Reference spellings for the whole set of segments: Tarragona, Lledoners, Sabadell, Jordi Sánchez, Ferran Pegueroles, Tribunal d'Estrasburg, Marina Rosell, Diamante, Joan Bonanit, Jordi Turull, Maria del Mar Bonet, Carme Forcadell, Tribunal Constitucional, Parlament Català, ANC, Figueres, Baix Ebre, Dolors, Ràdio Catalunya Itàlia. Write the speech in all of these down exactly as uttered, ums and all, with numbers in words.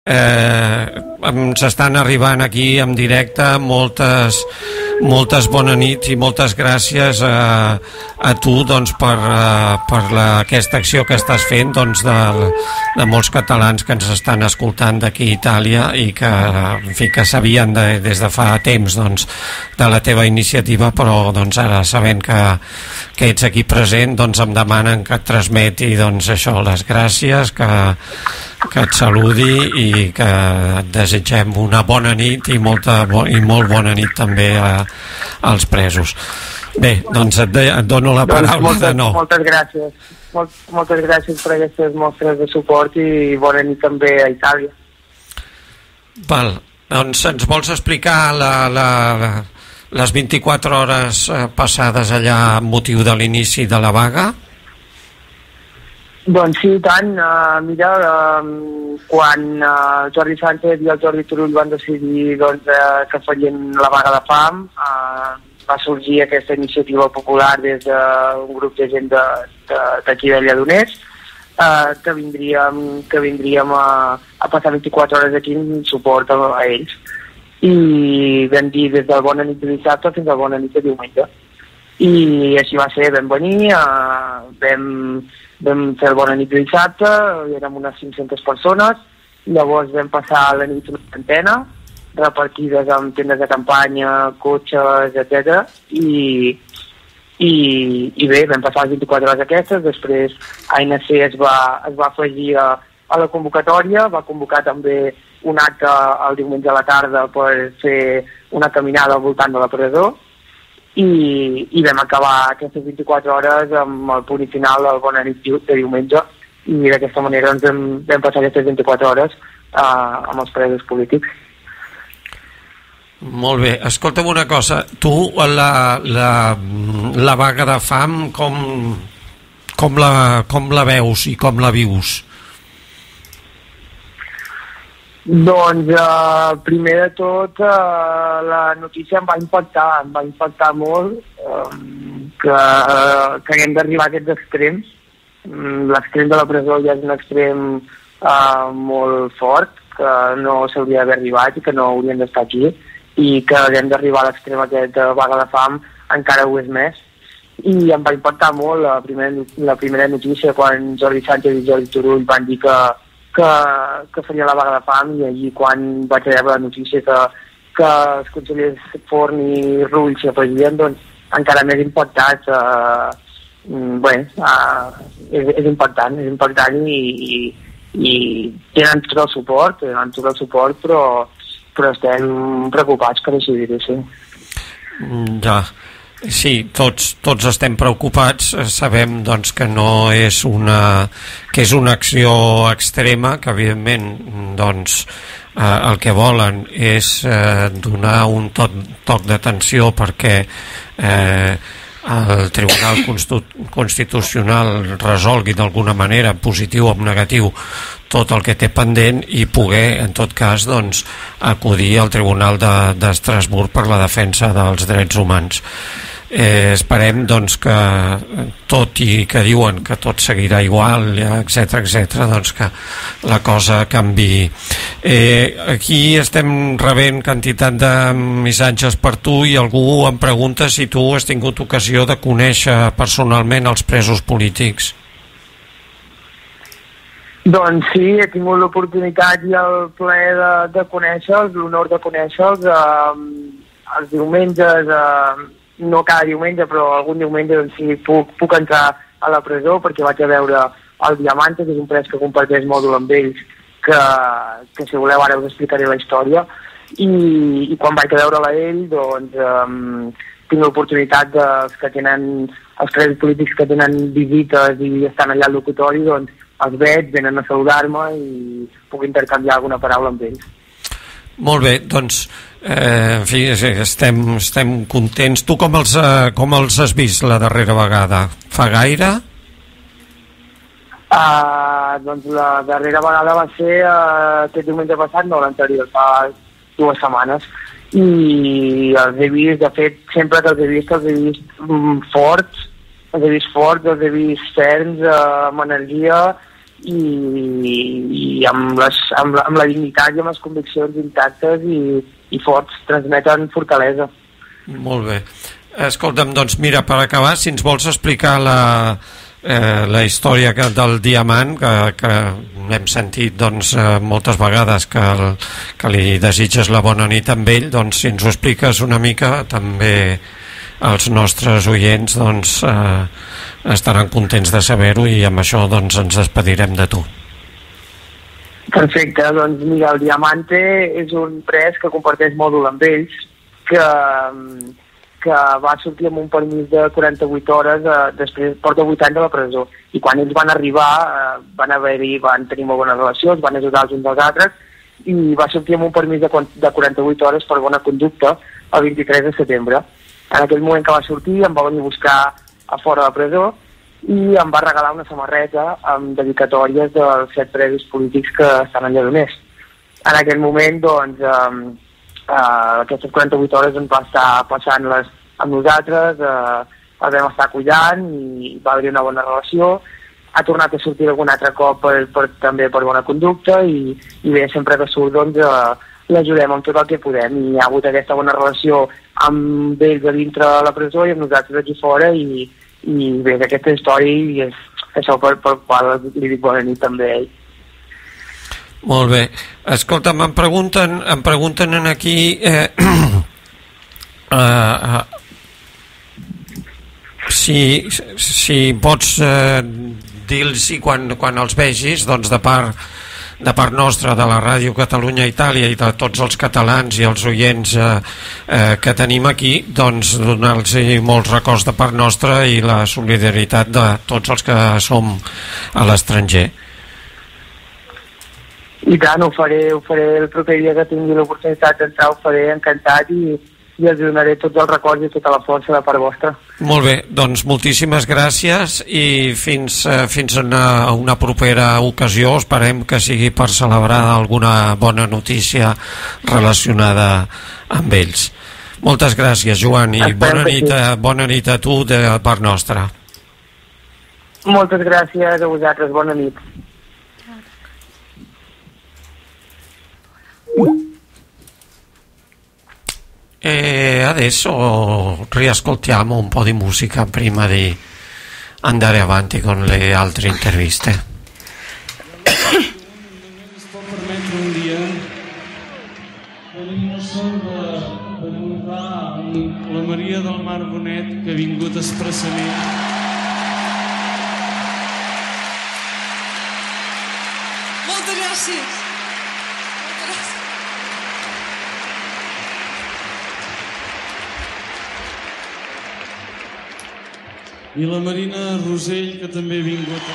S'estan arribant aquí en directe, moltes moltes bones nits i moltes gràcies a, a tu doncs, per, per la, aquesta acció que estàs fent doncs, de, de molts catalans que ens estan escoltant d'aquí a Itàlia i que, en fi, que sabien de, des de fa temps doncs, de la teva iniciativa, però doncs, ara sabent que, que ets aquí present doncs, em demanen que et transmeti doncs, això, les gràcies, que que et saludi i que et desitgem una bona nit i, molta, i molt bona nit també a, als presos. Bé, doncs et, de, et dono la paraula doncs moltes, de nou. Moltes gràcies. Molt, moltes gràcies per aquestes mostres de suport i bona nit també a Itàlia. Val, doncs ens vols explicar la, la, la, les vint-i-quatre hores passades allà amb motiu de l'inici de la vaga? Doncs sí, tant. Uh, mira, uh, quan uh, Jordi Sánchez i el Jordi Turull van decidir doncs, uh, que farien la vaga de fam, uh, va sorgir aquesta iniciativa popular des d'un grup de gent d'aquí de, de, de Lledoners, uh, que vindríem, que vindríem a, a passar vint-i-quatre hores aquí en suport a, a ells. I vam dir des del bona nit de dissabte fins al bona nit de diumenge. I així va ser, vam venir, uh, vam... vam fer bona nit de dissabte, érem unes cinc-centes persones, llavors vam passar la nit una centena, repartides amb tendes de campanya, cotxes, etcètera, i, i, i bé, vam passar les vint-i-quatre hores aquestes, després A N C es va, es va afegir a, a la convocatòria, va convocar també un acte el diumenge a la tarda per fer una caminada al voltant de la presó, I, i vam acabar aquestes vint-i-quatre hores amb el punt final del bona nit de diumenge i d'aquesta manera ens hem, vam passar aquestes vint-i-quatre hores eh, amb els presos polítics. Molt bé, escolta'm una cosa, tu la, la, la vaga de fam com, com, la, com la veus i com la vius? Doncs, eh, primer de tot, eh, la notícia em va impactar, em va impactar molt eh, que, eh, que haguem d'arribar a aquests extrems. L'extrem de la presó ja és un extrem eh, molt fort, que no s'hauria d'haver arribat i que no haurien d'estar aquí, i que haguem d'arribar a l'extrem aquest de vaga de fam encara ho és més. I em va impactar molt la primera, la primera notícia quan Jordi Sánchez i Jordi Turull van dir que Que, que faria la vaga de fam, i allí quan vaig rebre la notícia que, que els consellers Forn i Rull s'hi afegien, doncs encara més impactat. Eh, bé, eh, és, és impactant, és impactant i, i, i tenen tot el suport, tenen tot el suport, però, però estem preocupats, per així dir-ho, sí. Ja. Sí, tots, tots estem preocupats, sabem doncs, que no és una, que és una acció extrema, que evidentment doncs, eh, el que volen és eh, donar un to toc d'atenció perquè eh, el Tribunal Constitucional resolgui d'alguna manera, positiu o negatiu, tot el que té pendent i poder, en tot cas, doncs, acudir al Tribunal d'Estrasburg per la defensa dels drets humans. Eh, esperem doncs, que, tot i que diuen que tot seguirà igual, etcètera, etcètera, doncs que la cosa canviï. Eh, aquí estem rebent quantitat de missatges per tu i algú em pregunta si tu has tingut ocasió de conèixer personalment els presos polítics. Doncs sí, he tingut l'oportunitat i el plaer de, de conèixer-los, l'honor de conèixer-los eh, els diumenges, eh, no cada diumenge, però algun diumenge doncs, sí, puc, puc entrar a la presó perquè vaig a veure el Diamante, que és un pres que comparteix mòdul amb ells, que, que si voleu ara us explicaré la història, i, i quan vaig a veure'l a ell, doncs eh, tinc l'oportunitat de, que tenen els presos polítics que tenen visites i estan allà al locutori, doncs els veig, venen a saludar-me i puc intercanviar alguna paraula amb ells. Molt bé, doncs, eh, en fi, estem, estem contents. Tu com els, eh, com els has vist la darrera vegada? Fa gaire? Uh, doncs la darrera vegada va ser uh, aquest diumenge passat, no l'anterior, fa dues setmanes. I els he vist, de fet, sempre que els he vist, els he vist um, forts, els he vist forts, els he vist ferms, uh, amb energia, i amb la dignitat i amb les conviccions intactes i forts, transmeten fortalesa. Molt bé. Escolta'm, doncs mira, per acabar, si ens vols explicar la la història del Diamant, que hem sentit doncs moltes vegades que li desitges la bona nit amb ell, doncs si ens ho expliques una mica també els nostres oients doncs estaran contents de saber-ho, i amb això doncs ens despedirem de tu. Perfecte, doncs mira, el Diamante és un pres que comparteix mòdul amb ells, que que va sortir amb un permís de quaranta-vuit hores, després porta vuit anys a la presó. I quan ells van arribar, van haver-hi, van tenir molt bona relació, es van ajudar els uns dels altres, i va sortir amb un permís de quaranta-vuit hores per bona conducta el vint-i-tres de setembre. En aquell moment que va sortir, em va venir a buscar a fora de la presó i em va regalar una samarreta amb dedicatòries dels set presos polítics que estan a Lledoners. En aquell moment, doncs, aquestes quaranta-vuit hores ens va estar passant-les amb nosaltres, les vam estar cuidant i va haver-hi una bona relació. Ha tornat a sortir algun altre cop també per bona conducta i bé, sempre que surt l'ajudem amb tot el que podem, i hi ha hagut aquesta bona relació amb ells a dintre de la presó i amb nosaltres aquí fora, i bé, aquesta història és això pel qual li dic bona nit també a ell. Molt bé. Escolta'm, em pregunten, em pregunten aquí eh, eh, si, si pots eh, dir-los quan, quan els vegis, doncs de part, de part nostra, de la Ràdio Catalunya Itàlia i de tots els catalans i els oients eh, eh, que tenim aquí, doncs donar-los molts records de part nostra i la solidaritat de tots els que som a l'estranger. I tant, ho faré, ho faré el proper dia que tingui l'oportunitat d'entrar, ho faré encantat i, i els donaré tots els records i tota la força de part vostra. Molt bé, doncs moltíssimes gràcies i fins, fins a una, una propera ocasió, esperem que sigui per celebrar alguna bona notícia relacionada amb ells. Moltes gràcies, Joan, i bona nit, a, bona nit a tu de part nostra. Moltes gràcies a vosaltres, bona nit. E adesso riascoltiamo un po' di musica prima di andare avanti con le altre interviste. La Maria del Mar Bonet, que ha vingut expressament. Moltes gràcies. I la Marina Rosell, que també ha vingut.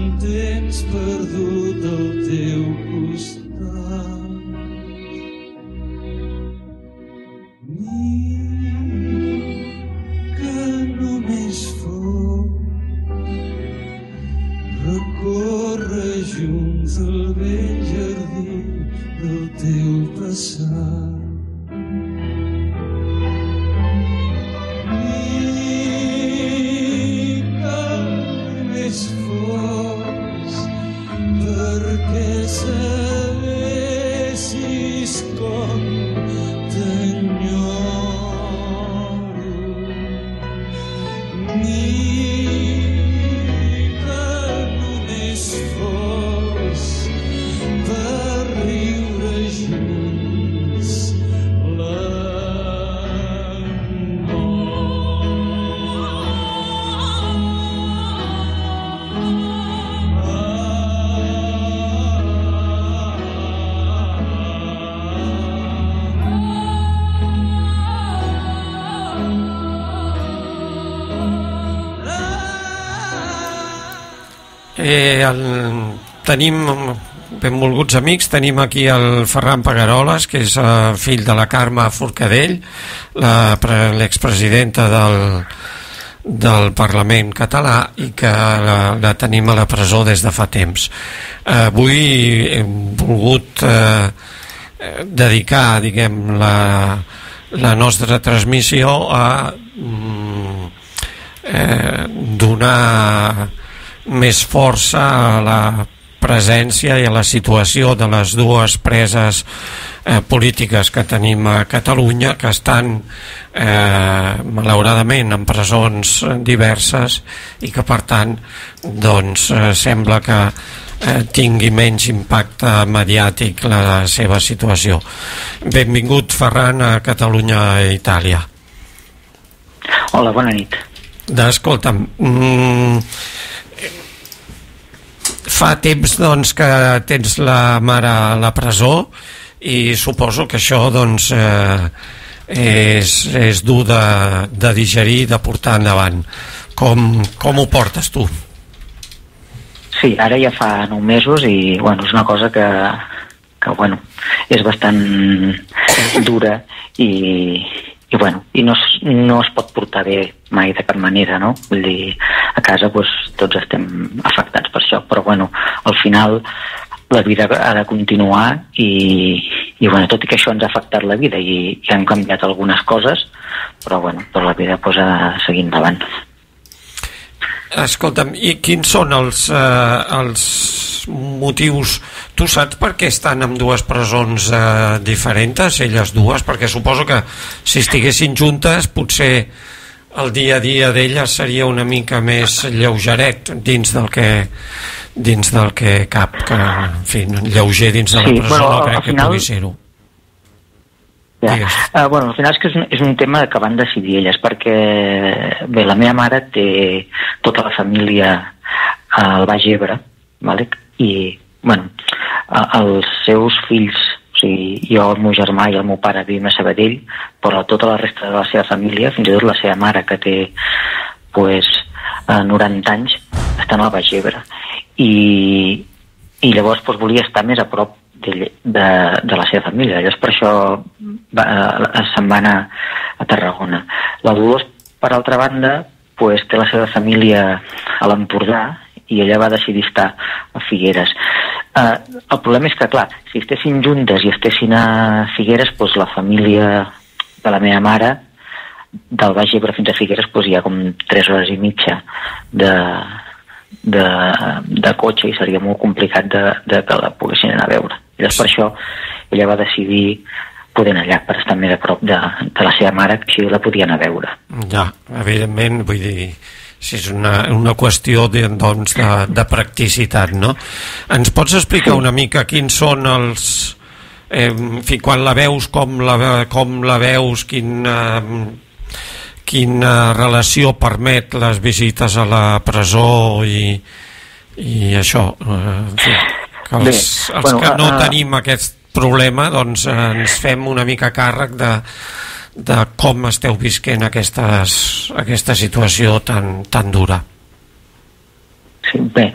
em tens perdut al teu costat. Ni que només fos recórrer junts al vell jardí del teu passat. Tenim, benvolguts amics, tenim aquí el Ferran Pegueroles, que és fill de la Carme Forcadell, l'expresidenta del Parlament Català, i que la tenim a la presó des de fa temps. Avui hem volgut dedicar, diguem, la nostra transmissió a donar més força a la presència i a la situació de les dues preses polítiques que tenim a Catalunya, que estan malauradament en presons diverses i que per tant sembla que tingui menys impacte mediàtic la seva situació. Benvingut, Ferran, a Catalunya Itàlia. Hola, bona nit. Escolta'm, fa temps que tens la mare a la presó i suposo que això és dur de digerir i de portar endavant. Com ho portes tu? Sí, ara ja fa nou mesos i és una cosa que és bastant dura i no es pot portar bé mai de cap manera, no? Vull dir, a casa tots estem afectats per això, però bueno, al final la vida ha de continuar i bueno, tot i que això ens ha afectat la vida i han canviat algunes coses, però bueno, la vida ha de seguir endavant. Escolta'm, i quins són els motius? Tu saps per què estan en dues presons diferents, elles dues? Perquè suposo que si estiguessin juntes potser el dia a dia d'elles seria una mica més lleugeret dins del que cap, que en fi, lleuger dins de la presó no crec que pugui ser-ho. Bueno, al final és que és un tema que van decidir elles, perquè bé, la meva mare té tota la família al Baix Ebre i bueno, els seus fills, o sigui, jo, el meu germà i el meu pare vivim a Sabadell, però tota la resta de la seva família, fins i tot la seva mare, que té noranta anys, estan al Baix Ebre i llavors volia estar més a prop de la seva família. Llavors per això se'n va anar a Tarragona. La Dolors, per altra banda, té la seva família a l'Empordà i ella va decidir estar a Figueres. El problema és que, clar, si estessin juntes i estessin a Figueres, la família de la meva mare, del Baix Ebre fins a Figueres, hi ha com tres hores i mitja de... de cotxe i seria molt complicat que la poguessin anar a veure. Llavors per això ella va decidir poder anar allà per estar més a prop de la seva mare, que així la podia anar a veure. Ja, evidentment, vull dir, és una qüestió de practicitat, no? Ens pots explicar una mica quins són els... En fi, quan la veus, com la veus, quina... quina relació permet les visites a la presó i això. Els que no tenim aquest problema ens fem una mica càrrec de com esteu visquent aquesta situació tan dura. Bé,